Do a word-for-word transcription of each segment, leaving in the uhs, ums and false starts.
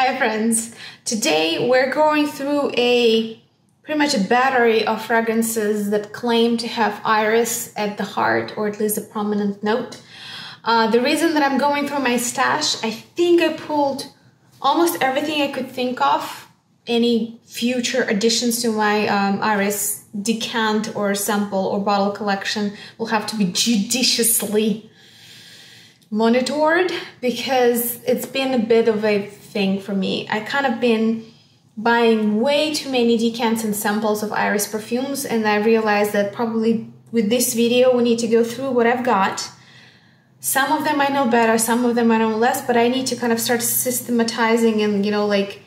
Hi friends! Today we're going through a pretty much a battery of fragrances that claim to have iris at the heart, or at least a prominent note. Uh, the reason that I'm going through my stash, I think I pulled almost everything I could think of, any future additions to my um, iris decant or sample or bottle collection will have to be judiciously monitored because it's been a bit of a thing for me. I kind of been buying way too many decants and samples of iris perfumes, and I realized that probably with this video we need to go through what I've got. Some of them I know better, some of them I know less, but I need to kind of start systematizing and, you know, like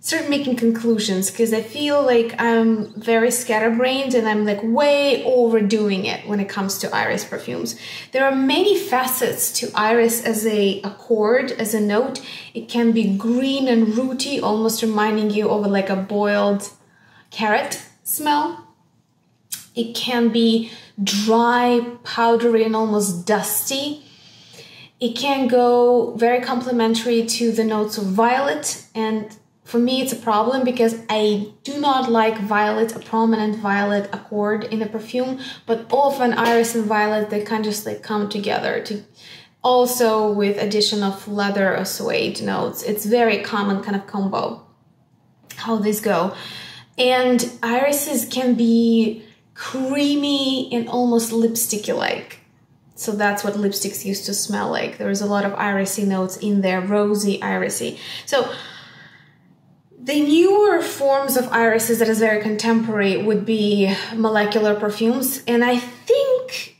start making conclusions, because I feel like I'm very scatterbrained and I'm like way overdoing it when it comes to iris perfumes. There are many facets to iris as a accord, as a note. It can be green and rooty, almost reminding you of like a boiled carrot smell. It can be dry, powdery, and almost dusty. It can go very complementary to the notes of violet, and for me, it's a problem because I do not like violet, a prominent violet accord in a perfume, but often iris and violet, they kind of just like come together. To also with addition of leather or suede notes, it's very common kind of combo, how these go. And irises can be creamy and almost lipsticky-like. So that's what lipsticks used to smell like. There is a lot of irisy notes in there, rosy, irisy. So the newer forms of irises that is very contemporary would be molecular perfumes. And I think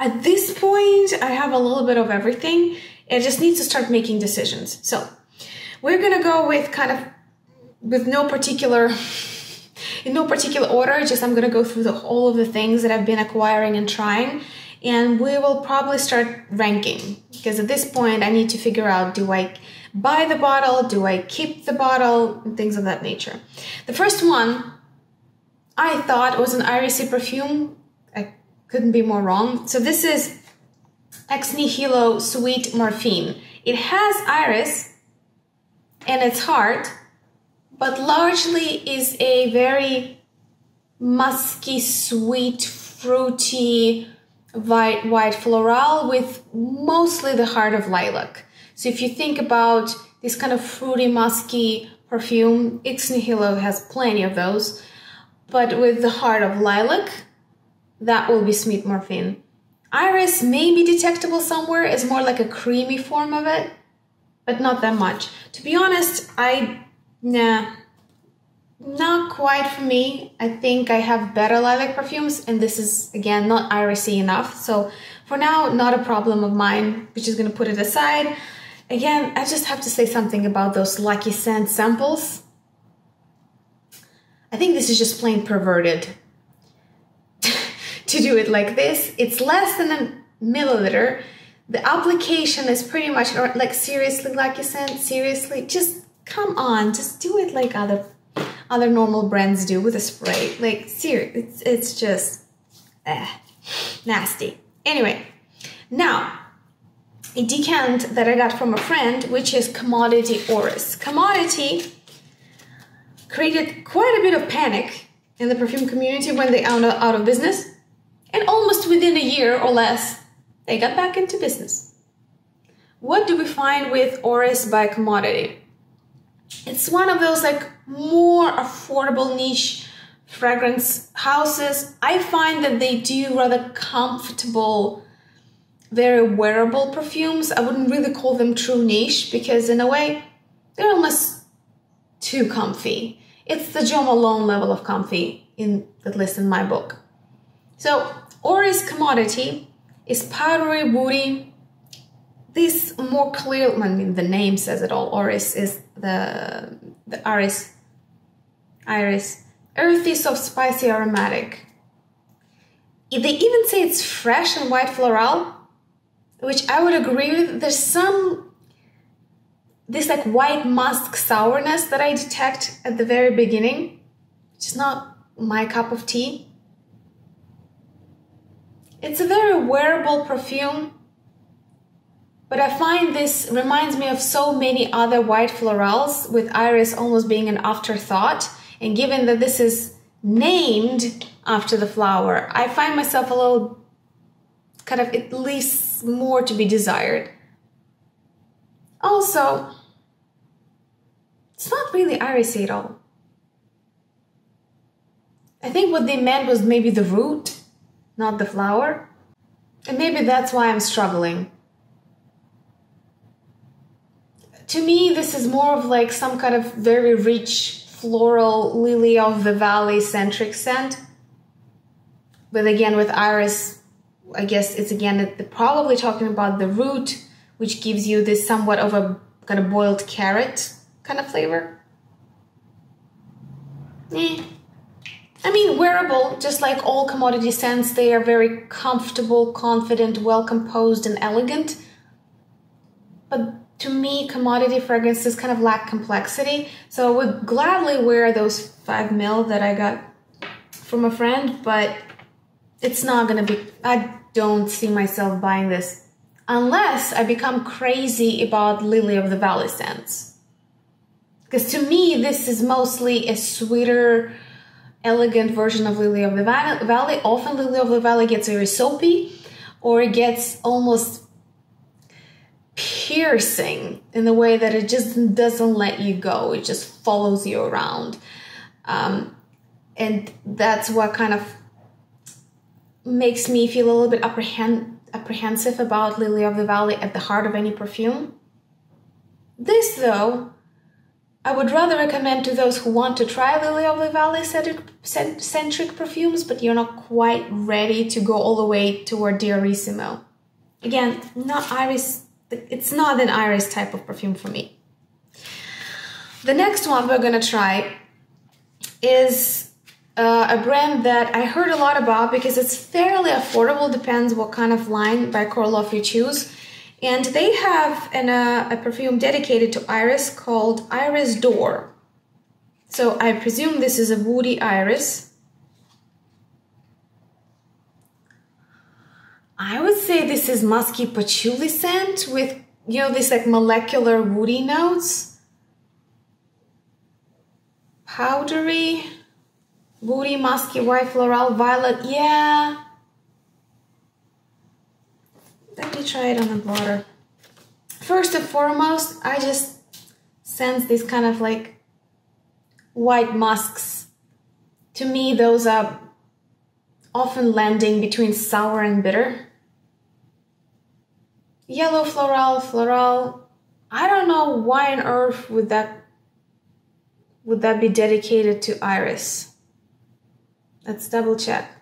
at this point, I have a little bit of everything. I just need to start making decisions. So we're going to go with kind of, with no particular, in no particular order, just I'm going to go through the, all of the things that I've been acquiring and trying. And we will probably start ranking, because at this point I need to figure out, do I buy the bottle, do I keep the bottle, and things of that nature. The first one I thought was an irisy perfume. I couldn't be more wrong. So this is Ex Nihilo Sweet Morphine. It has iris in its heart, but largely is a very musky, sweet, fruity, white, white floral with mostly the heart of lilac. So if you think about this kind of fruity, musky perfume, Ex Nihilo has plenty of those, but with the heart of lilac, that will be Sweet Morphine. Iris may be detectable somewhere, it's more like a creamy form of it, but not that much. To be honest, I, nah, not quite for me. I think I have better lilac perfumes, and this is, again, not irisy enough. So for now, not a problem of mine, which is gonna put it aside. Again, I just have to say something about those Lucky Scent samples. I think this is just plain perverted to do it like this. It's less than a milliliter. The application is pretty much, or like, seriously, Lucky Scent, seriously, just come on, just do it like other other normal brands do with a spray. Like, seriously, it's, it's just eh, nasty. Anyway, now, a decant that I got from a friend, which is Commodity Orris. Commodity created quite a bit of panic in the perfume community when they went out of business, and almost within a year or less, they got back into business. What do we find with Orris by Commodity? It's one of those like more affordable niche fragrance houses. I find that they do rather comfortable, very wearable perfumes. I wouldn't really call them true niche because in a way, they're almost too comfy. It's the Jo Malone level of comfy, in at least in my book. So Orris Commodity is powdery, woody. This more clear, I mean, the name says it all. Orris is the, the iris, iris, earthy, soft, spicy, aromatic. If they even say it's fresh and white floral, which I would agree with. There's some, this like white musk sourness that I detect at the very beginning, which is not my cup of tea. It's a very wearable perfume, But I find this reminds me of so many other white florals, with Iris almost being an afterthought. And given that this is named after the flower, I find myself a little kind of, it leaves more to be desired. Also, it's not really irisy at all. I think what they meant was maybe the root, not the flower. And maybe that's why I'm struggling. To me, this is more of like some kind of very rich floral lily of the valley centric scent. But again, with Iris, I guess it's again that they're probably talking about the root, which gives you this somewhat of a kind of boiled carrot kind of flavor. Eh. I mean, wearable, just like all commodity scents, they are very comfortable, confident, well-composed and elegant. But to me, commodity fragrances kind of lack complexity. So I would gladly wear those five mil that I got from a friend, but it's not gonna be, I don't see myself buying this unless I become crazy about Lily of the Valley scents. Because to me, this is mostly a sweeter, elegant version of Lily of the Valley. Often Lily of the Valley gets very soapy, or it gets almost piercing in the way that it just doesn't let you go. It just follows you around. Um, and that's what kind of makes me feel a little bit apprehend apprehensive about Lily of the Valley at the heart of any perfume. This, though, I would rather recommend to those who want to try Lily of the Valley centric perfumes, but you're not quite ready to go all the way toward Diorissimo. Again, not iris, it's not an iris type of perfume for me. The next one we're gonna try is uh, a brand that I heard a lot about because it's fairly affordable, depends what kind of line by Korloff you choose. And they have an, uh, a perfume dedicated to Iris called Iris Dore. So I presume this is a woody iris. I would say this is musky patchouli scent with, you know, these like molecular woody notes. Powdery, woody, musky, white floral, violet, yeah. Let me try it on a blotter. First and foremost, I just sense these kind of like white musks. To me, those are often landing between sour and bitter. Yellow floral, floral. I don't know why on earth would that would that be dedicated to Iris. Let's double check.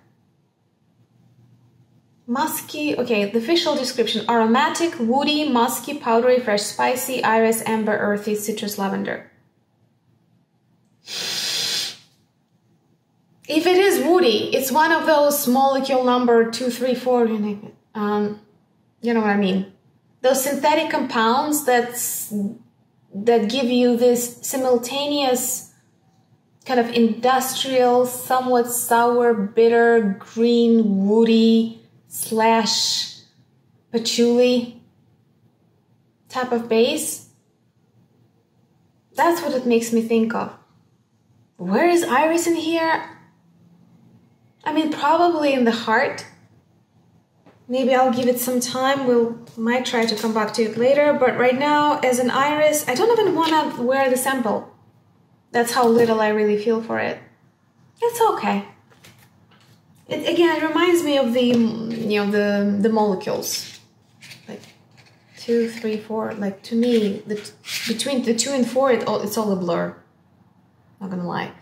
Musky, okay, the official description, aromatic, woody, musky, powdery, fresh, spicy, iris, amber, earthy, citrus, lavender. If it is woody, it's one of those molecule number two, three, four, um, you know what I mean. Those synthetic compounds that's, that give you this simultaneous kind of industrial, somewhat sour, bitter, green, woody, slash patchouli type of base. That's what it makes me think of. Where is Iris in here? I mean, probably in the heart. Maybe I'll give it some time. We'll might try to come back to it later. But right now, as an iris, I don't even want to wear the sample. That's how little I really feel for it. It's okay. It, again, it reminds me of the, you know, the, the molecules, like two, three, four, like to me, the, between the two and four, it all, it's all a blur, not gonna lie.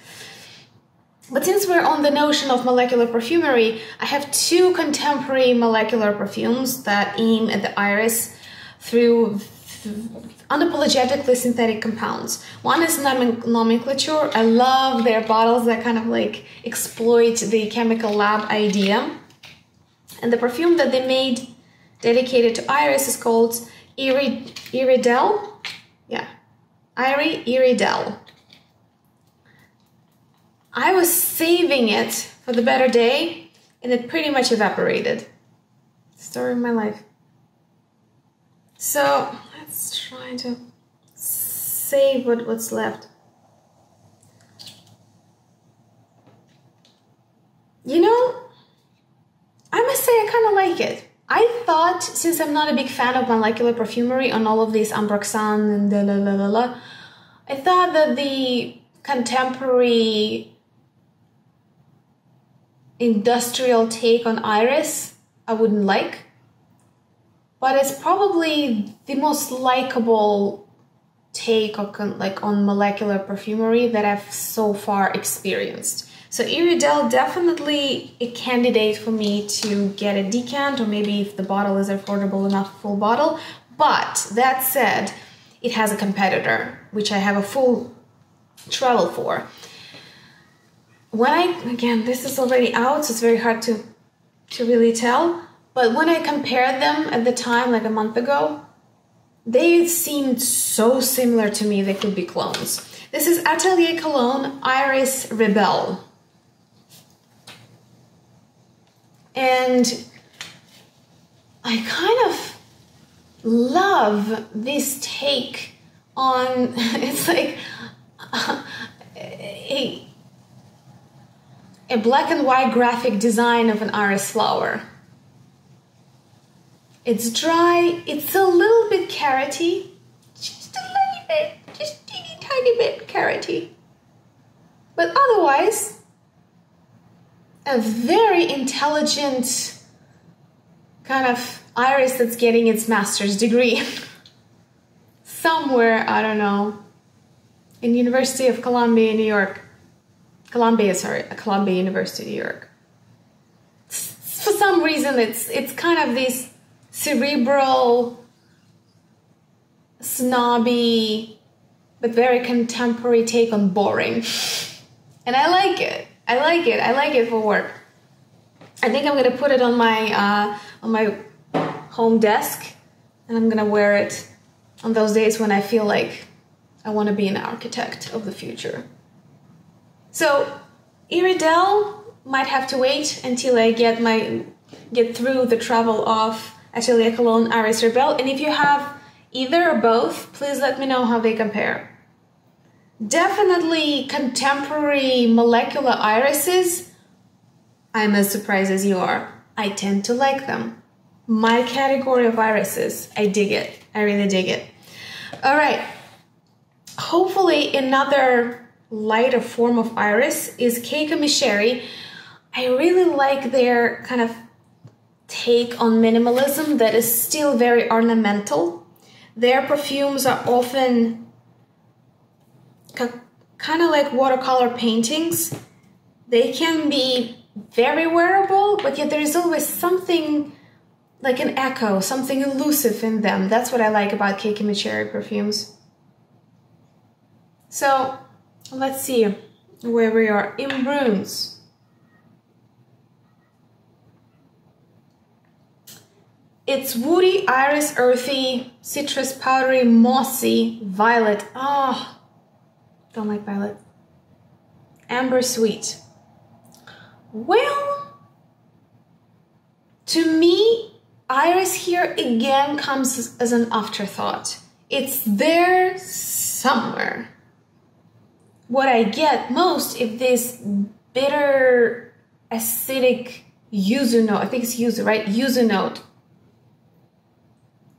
But since we're on the notion of molecular perfumery, I have two contemporary molecular perfumes that aim at the iris through unapologetically synthetic compounds. One is Nomenclature. I love their bottles that kind of like exploit the chemical lab idea. And the perfume that they made dedicated to Iris is called Iris Rebelle. Yeah, Iris Rebelle. I was saving it for the better day and it pretty much evaporated. Story of my life. So let's try to save what, what's left. You know, I must say I kind of like it. I thought, since I'm not a big fan of molecular perfumery on all of these Ambroxan and la la la la, I thought that the contemporary industrial take on Iris I wouldn't like, but it's probably the most likable take on, like, on molecular perfumery that I've so far experienced. So Iridel definitely a candidate for me to get a decant, or maybe if the bottle is affordable enough, full bottle. But that said, it has a competitor, which I have a full travel for. When I, again, this is already out, so it's very hard to, to really tell. But when I compared them at the time, like a month ago, they seemed so similar to me, they could be clones. This is Atelier Cologne Iris Rebelle. And I kind of love this take on, it's like uh, a, a black and white graphic design of an iris flower. It's dry, it's a little bit carroty, just a little bit, just teeny tiny bit carroty. But otherwise, a very intelligent kind of iris that's getting its master's degree somewhere, I don't know, in University of Columbia, New York. Columbia, sorry, Columbia University, New York. For some reason, it's it's kind of this cerebral, snobby, but very contemporary take on boring. And I like it. I like it. I like it for work. I think I'm gonna put it on my uh, on my home desk, and I'm gonna wear it on those days when I feel like I want to be an architect of the future. So Iridel might have to wait until I get my get through the travel of Atelier Cologne Iris Rebelle, and if you have either or both, please let me know how they compare. Definitely contemporary molecular irises, I'm as surprised as you are. I tend to like them. My category of irises, I dig it. I really dig it. All right. Hopefully another lighter form of iris is Keiko Mecheri. I really like their kind of take on minimalism that is still very ornamental. Their perfumes are often kind of like watercolor paintings. They can be very wearable, but yet there is always something like an echo, something elusive in them. That's what I like about Keiko Mecheri perfumes. So let's see where we are in rooms. It's woody, iris, earthy, citrus, powdery, mossy, violet. Oh, don't like violet. Amber, sweet. Well, to me, iris here again comes as, as an afterthought. It's there somewhere. What I get most is this bitter, acidic yuzu note. I think it's yuzu, right? Yuzu note.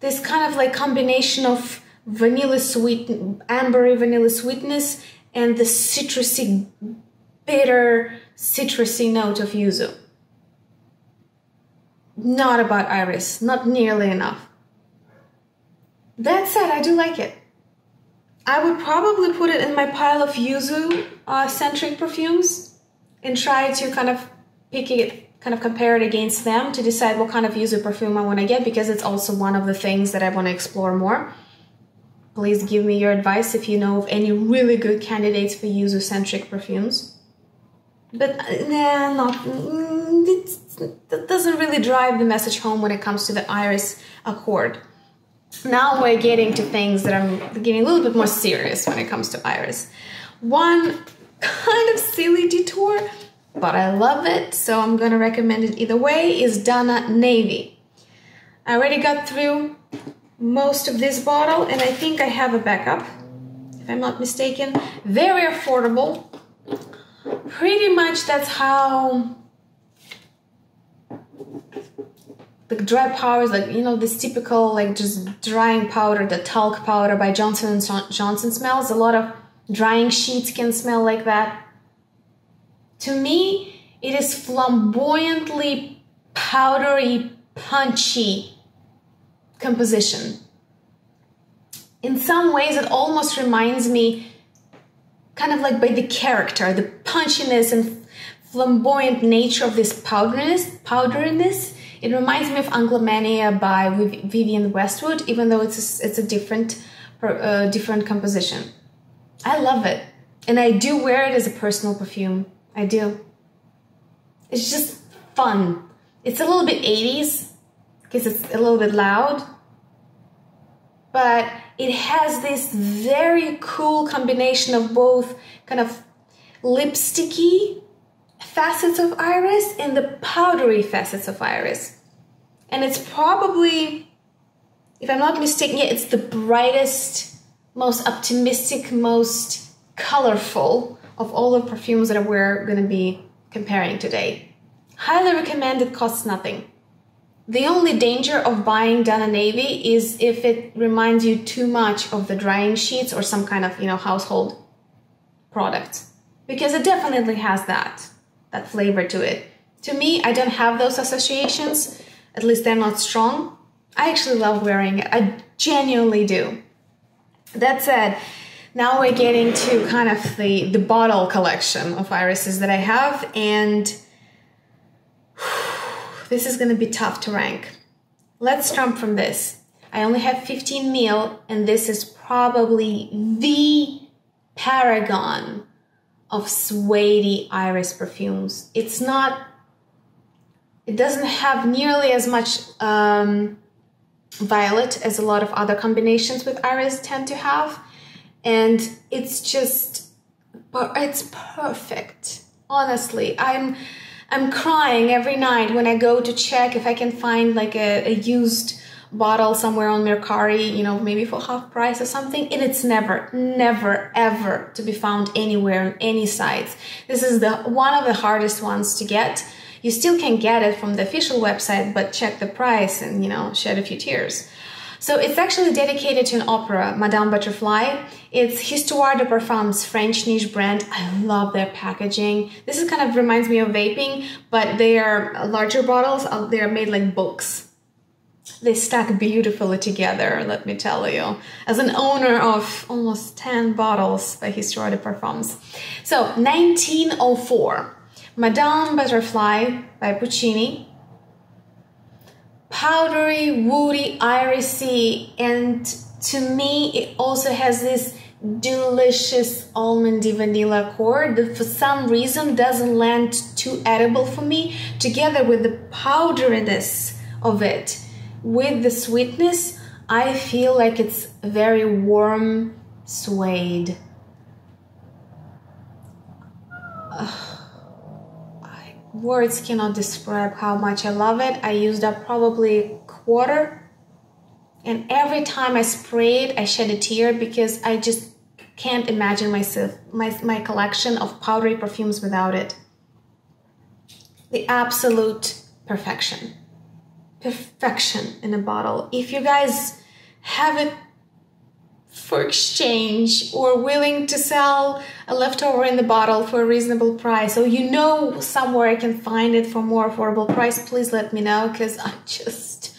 This kind of like combination of vanilla sweet, ambery vanilla sweetness and the citrusy, bitter citrusy note of yuzu. Not about iris, not nearly enough. That said, I do like it. I would probably put it in my pile of yuzu-centric uh, perfumes and try to kind of pick it, kind of compare it against them to decide what kind of yuzu perfume I want to get, because it's also one of the things that I want to explore more. Please give me your advice if you know of any really good candidates for yuzu-centric perfumes. But nah, not, that doesn't really drive the message home when it comes to the iris accord. Now we're getting to things that I'm getting a little bit more serious when it comes to iris. One kind of silly detour, but I love it, so I'm gonna recommend it either way, is Dana Navy. I already got through most of this bottle, and I think I have a backup, if I'm not mistaken. Very affordable. Pretty much that's how the dry powders, like, you know, this typical, like, just drying powder, the talc powder by Johnson and Johnson smells. A lot of drying sheets can smell like that. To me, it is flamboyantly powdery, punchy composition. In some ways, it almost reminds me, kind of like by the character, the punchiness and flamboyant nature of this powderiness, powderiness. It reminds me of Anglomania by Vivienne Westwood, even though it's a, it's a different, uh, different composition. I love it, and I do wear it as a personal perfume. I do. It's just fun. It's a little bit eighties because it's a little bit loud, but it has this very cool combination of both kind of lipsticky facets of Iris and the powdery facets of Iris. And it's probably, if I'm not mistaken, yeah, it's the brightest, most optimistic, most colorful of all the perfumes that we're going to be comparing today. Highly recommend it, costs nothing. The only danger of buying Dana Navy is if it reminds you too much of the drying sheets or some kind of, you know, household product. Because it definitely has that, that flavor to it. To me, I don't have those associations, at least they're not strong. I actually love wearing it, I genuinely do. That said, now we're getting to kind of the, the bottle collection of Irises that I have, and whew, this is gonna be tough to rank. Let's jump from this. I only have fifteen mil, and this is probably the paragon of suede Iris perfumes. It's not, it doesn't have nearly as much um, violet as a lot of other combinations with Iris tend to have. And it's just, it's perfect. Honestly, I'm, I'm crying every night when I go to check if I can find like a, a used bottle somewhere on Mercari, you know, maybe for half price or something, and it's never, never, ever to be found anywhere on any sites. This is the one of the hardest ones to get. You still can get it from the official website, but check the price and, you know, shed a few tears. So it's actually dedicated to an opera, Madame Butterfly. It's Histoire de Parfums, French niche brand. I love their packaging. This is kind of reminds me of vaping, but they are larger bottles. They are made like books. They stack beautifully together, let me tell you, as an owner of almost ten bottles by Histoire de Parfums. So, nineteen oh four, Madame Butterfly by Puccini. Powdery, woody, irisy, and to me it also has this delicious almondy vanilla accord that for some reason doesn't land too edible for me, together with the powderiness of it. With the sweetness, I feel like it's very warm suede. Ugh. I, words cannot describe how much I love it. I used up probably a quarter, and every time I spray it, I shed a tear because I just can't imagine myself, my, my collection of powdery perfumes without it. The absolute perfection. Perfection in a bottle. If you guys have it for exchange or willing to sell a leftover in the bottle for a reasonable price, or you know somewhere I can find it for more affordable price, please let me know, because I'm just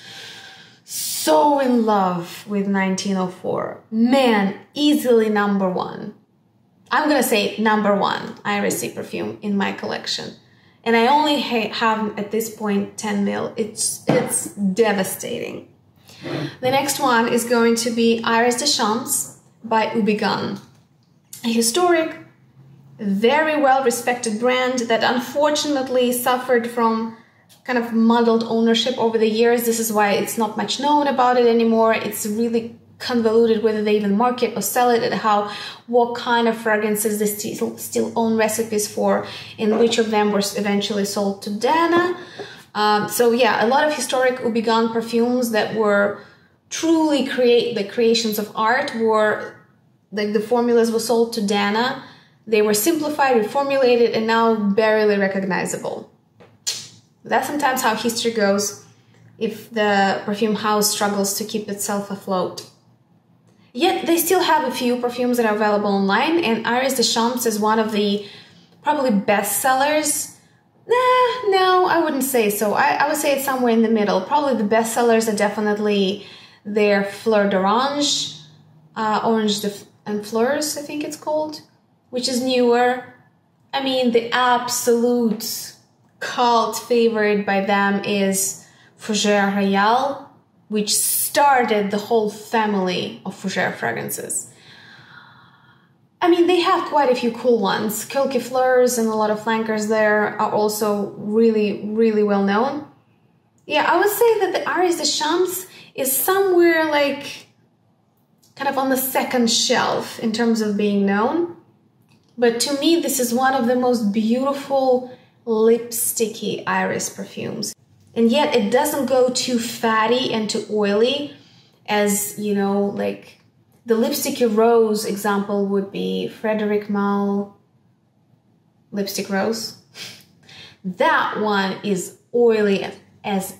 so in love with nineteen oh four. Man, easily number one. I'm gonna say number one Iris perfume in my collection. And I only ha have, at this point, ten mil. It's, it's devastating. The next one is going to be Iris des Champs by Houbigant. A historic, very well-respected brand that unfortunately suffered from kind of muddled ownership over the years. This is why it's not much known about it anymore. It's really convoluted whether they even market or sell it, and how, what kind of fragrances they still, still own recipes for, and which of them were eventually sold to Dana. Um, so yeah, a lot of historic Houbigant perfumes that were truly create the creations of art were, like, the formulas were sold to Dana. They were simplified, reformulated, and now barely recognizable. That's sometimes how history goes if the perfume house struggles to keep itself afloat. Yet they still have a few perfumes that are available online, and Iris des Champs is one of the probably best sellers. Nah, no, I wouldn't say so. I, I would say it's somewhere in the middle. Probably the best sellers are definitely their Fleur d'Orange, uh, Orange and Fleurs, I think it's called, which is newer. I mean, the absolute cult favorite by them is Fougère Royale, which started the whole family of Fougère fragrances. I mean, they have quite a few cool ones. Fleurs and a lot of flankers there are also really, really well known. Yeah, I would say that the Iris des Champs is somewhere like kind of on the second shelf in terms of being known. But to me, this is one of the most beautiful lipsticky iris perfumes. And yet it doesn't go too fatty and too oily as, you know, like the lipsticky rose example would be Frederic Malle lipstick rose. That one is oily as...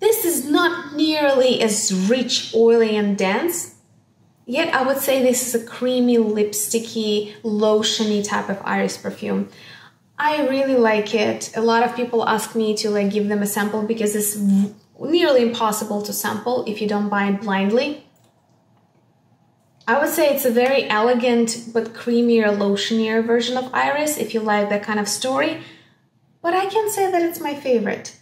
This is not nearly as rich, oily and dense. Yet I would say this is a creamy, lipsticky, lotiony type of iris perfume. I really like it. A lot of people ask me to like give them a sample because it's nearly impossible to sample if you don't buy it blindly. I would say it's a very elegant but creamier, lotionier version of Iris if you like that kind of story. But I can say that it's my favorite.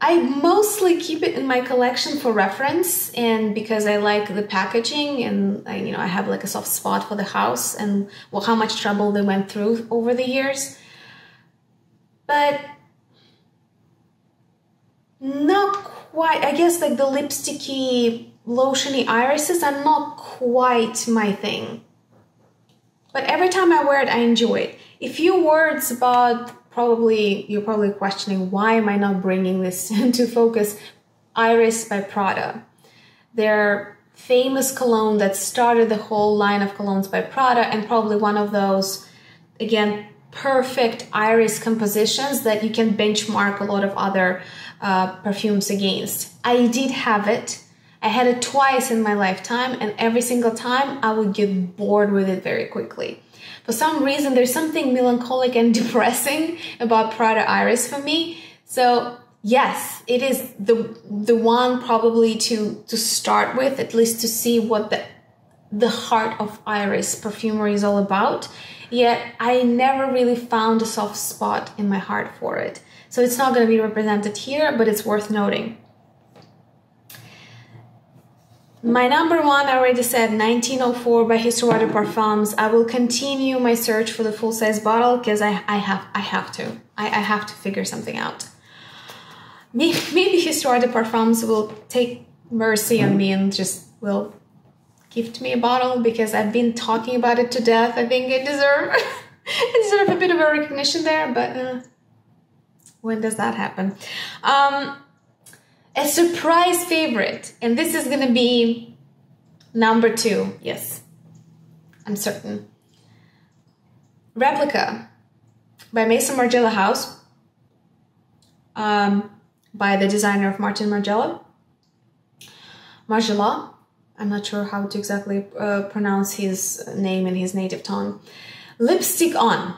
I mostly keep it in my collection for reference and because I like the packaging and I, you know, I have like a soft spot for the house and well, how much trouble they went through over the years. But not quite, I guess like the lipsticky, lotiony irises are not quite my thing. But every time I wear it, I enjoy it. A few words about probably, you're probably questioning why am I not bringing this into focus, Iris by Prada. Their famous cologne that started the whole line of colognes by Prada and probably one of those, again, perfect iris compositions that you can benchmark a lot of other uh, perfumes against. I did have it. I had it twice in my lifetime and every single time I would get bored with it very quickly. For some reason there's something melancholic and depressing about Prada Iris for me. So yes, it is the the one probably to to start with, at least to see what the the heart of Iris perfumery is all about. Yet I never really found a soft spot in my heart for it. So it's not going to be represented here, but it's worth noting. My number one, I already said, nineteen oh four by Histoire de Parfums. I will continue my search for the full-size bottle because I, I, have, I have to. I, I have to figure something out. Maybe, maybe Histoire de Parfums will take mercy on me and just will... gift me a bottle because I've been talking about it to death. I think I deserve, I deserve a bit of a recognition there, but uh, when does that happen? Um, a surprise favorite, and this is going to be number two. Yes, I'm certain. Replica by Maison Margiela House, um, by the designer of Martin Margiela. Margiela. I'm not sure how to exactly uh, pronounce his name in his native tongue. Lipstick On.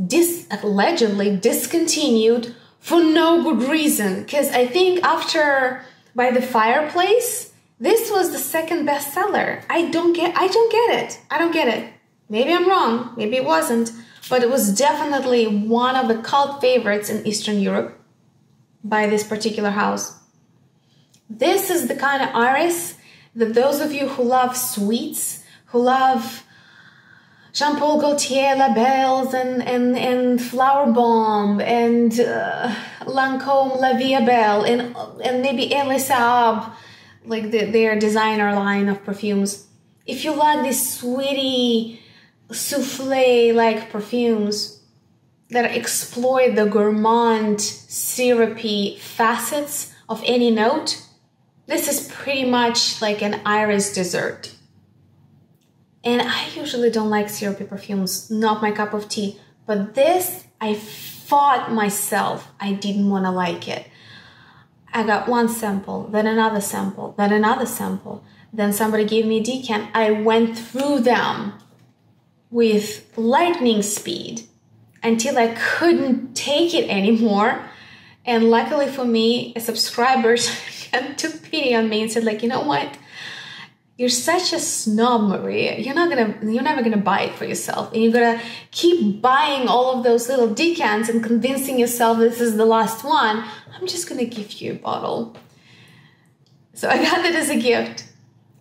Dis allegedly discontinued for no good reason. Because I think after By the Fireplace, this was the second bestseller. I don't get I don't get it. I don't get it. Maybe I'm wrong. Maybe it wasn't. But it was definitely one of the cult favorites in Eastern Europe by this particular house. This is the kind of iris that those of you who love sweets, who love Jean Paul Gaultier, La Belle, and, and, and Flower Bomb, and uh, Lancôme, La Via Belle, and, and maybe Elie Saab, like the, their designer line of perfumes. If you like these sweetie, souffle-like perfumes that exploit the gourmand, syrupy facets of any note, This is pretty much like an iris dessert. And I usually don't like syrupy perfumes, not my cup of tea. But this, I fought myself. I didn't want to like it. I got one sample, then another sample, then another sample. Then somebody gave me a decant. I went through them with lightning speed until I couldn't take it anymore. And luckily for me, subscribers took pity on me and said, like, you know what? You're such a snob, Maria. You're not gonna, you're never gonna buy it for yourself. And you're gonna keep buying all of those little decants and convincing yourself this is the last one. I'm just gonna give you a bottle. So I got it as a gift.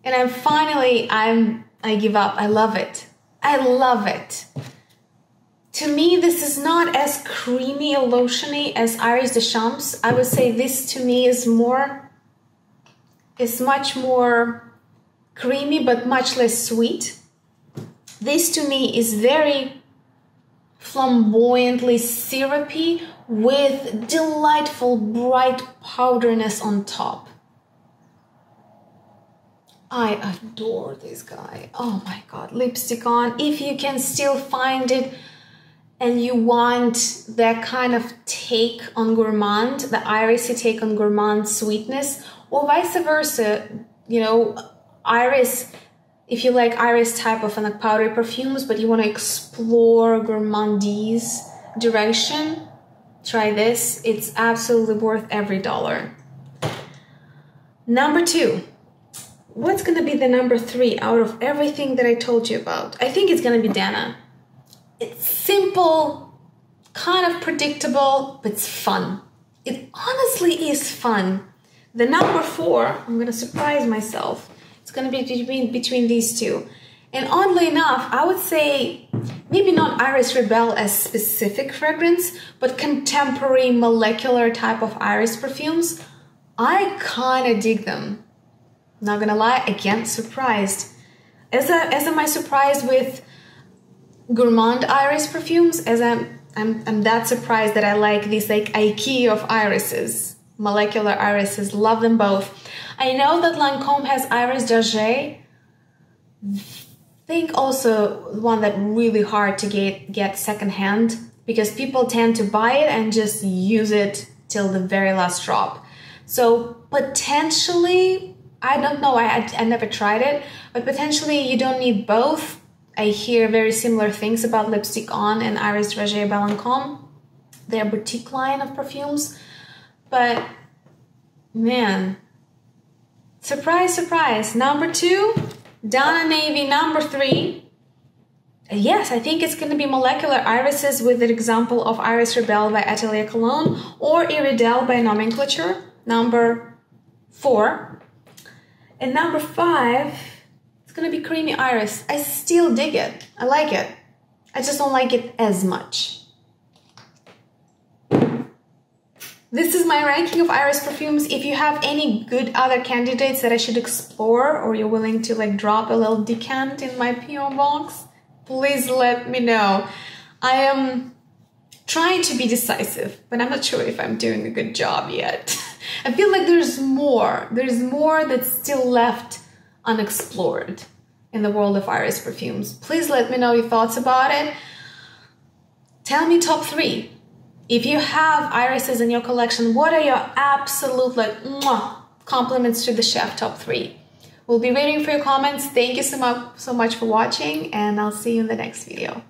And I'm finally, I'm, I give up. I love it. I love it. To me, this is not as creamy and lotiony as Iris des Champs. I would say this to me is more, is much more creamy, but much less sweet. This to me is very flamboyantly syrupy with delightful bright powderiness on top. I adore this guy. Oh my God, Lipstick On. If you can still find it and you want that kind of take on gourmand, the irisy take on gourmand sweetness, or vice versa, you know, Iris, if you like iris type of like powdery perfumes, but you want to explore gourmandise direction, try this. It's absolutely worth every dollar. Number two. What's going to be the number three out of everything that I told you about? I think it's going to be Dana. It's simple, kind of predictable, but it's fun. It honestly is fun. The number four, I'm going to surprise myself. It's going to be between, between these two. And oddly enough, I would say maybe not Iris Rebelle as specific fragrance, but contemporary molecular type of iris perfumes. I kind of dig them. Not going to lie, again, surprised. As, I, as am I surprised with gourmand iris perfumes, as I'm, I'm, I'm that surprised that I like these like IKEA of irises, molecular irises, love them both. I know that Lancôme has Iris Dragées. I think also one that really hard to get, get secondhand, because people tend to buy it and just use it till the very last drop. So potentially, I don't know, I, I, I never tried it, but potentially you don't need both. I hear very similar things about Lipstick On and Iris Dragées by Lancôme, their boutique line of perfumes. But man, surprise, surprise. Number two, Dana Navy. Number three, yes, I think it's going to be molecular irises with an example of Iris Rebelle by Atelier Cologne or Iridelle by Nomenclature. Number four. And number five, it's going to be creamy iris. I still dig it. I like it. I just don't like it as much. This is my ranking of iris perfumes. If you have any good other candidates that I should explore, or you're willing to like drop a little decant in my P O box, please let me know. I am trying to be decisive, but I'm not sure if I'm doing a good job yet. I feel like there's more. There's more that's still left unexplored in the world of iris perfumes. Please let me know your thoughts about it. Tell me top three. If you have irises in your collection, what are your absolute like mwah, compliments to the chef top three? We'll be waiting for your comments. Thank you so much, so much for watching, and I'll see you in the next video.